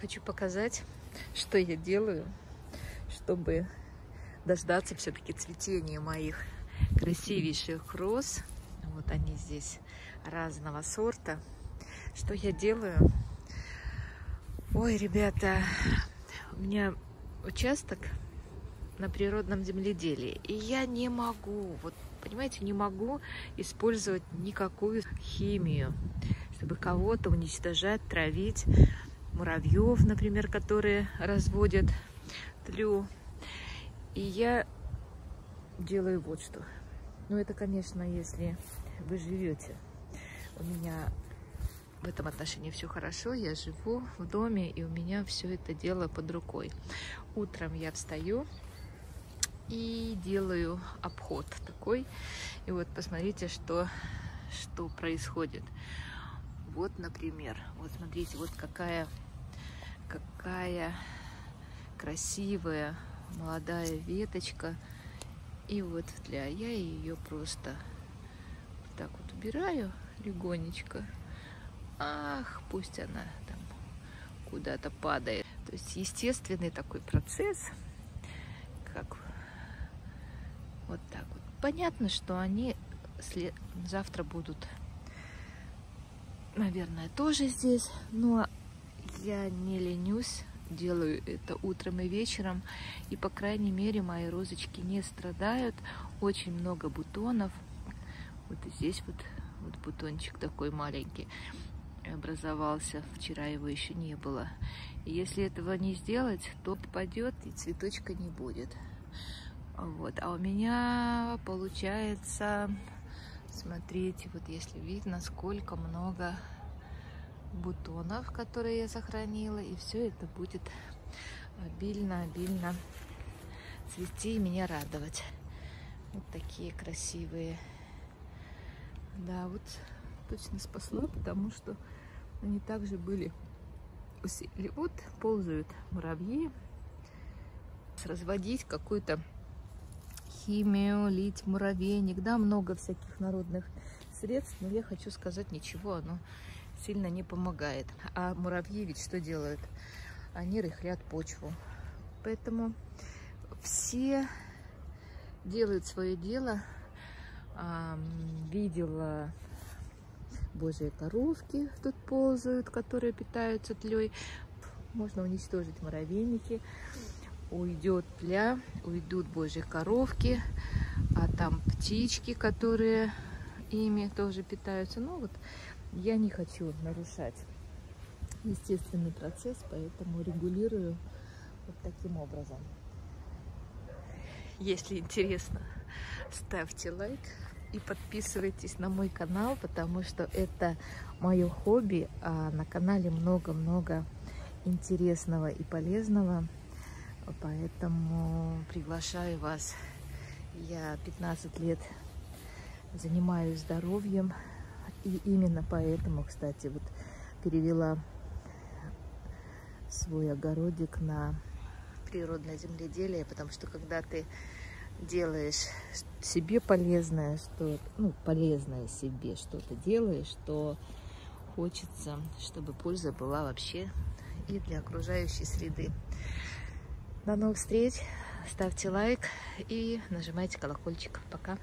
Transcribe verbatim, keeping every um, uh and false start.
Хочу показать, что я делаю, чтобы дождаться все-таки цветения моих красивейших роз. Вот они здесь разного сорта. Что я делаю? Ой, ребята, у меня участок на природном земледелии, и я не могу, вот понимаете, не могу использовать никакую химию, чтобы кого-то уничтожать, травить. Муравьев, например, которые разводят тлю. И я делаю вот что. Ну, это, конечно, если вы живете. У меня в этом отношении все хорошо. Я живу в доме, и у меня все это дело под рукой. Утром я встаю и делаю обход такой. И вот посмотрите, что, что происходит. Вот, например, вот смотрите, вот какая, какая красивая молодая веточка. И вот в тля. Я ее просто вот так вот убираю легонечко. Ах, пусть она там куда-то падает. То есть естественный такой процесс, как вот так вот. Понятно, что они след... завтра будут... наверное, тоже здесь, но я не ленюсь, делаю это утром и вечером, и, по крайней мере, мои розочки не страдают, очень много бутонов, вот здесь вот, вот бутончик такой маленький образовался, вчера его еще не было, и если этого не сделать, то падет и цветочка не будет, вот, а у меня получается... Смотрите, вот если видно, сколько много бутонов, которые я сохранила, и все это будет обильно-обильно цвести и меня радовать. Вот такие красивые. Да, вот точно спасла, потому что они также были усилили. Вот ползают муравьи. Разводить какую-то химию, лить муравейник, да, много всяких народных средств, но я хочу сказать, ничего, оно сильно не помогает. А муравьи ведь что делают? Они рыхлят почву. Поэтому все делают свое дело. А, видела божьи коровки тут ползают, которые питаются тлей. Можно уничтожить муравейники. Уйдет тля, уйдут божьи коровки, а там птички, которые ими тоже питаются. Ну вот я не хочу нарушать естественный процесс, поэтому регулирую вот таким образом. Если интересно, ставьте лайк и подписывайтесь на мой канал, потому что это мое хобби, а на канале много-много интересного и полезного. Поэтому приглашаю вас. Я пятнадцать лет занимаюсь здоровьем. И именно поэтому, кстати, вот перевела свой огородик на природное земледелие. Потому что когда ты делаешь себе полезное, что, ну, полезное себе что-то делаешь, то хочется, чтобы польза была вообще и для окружающей среды. До новых встреч, ставьте лайк и нажимайте колокольчик. Пока!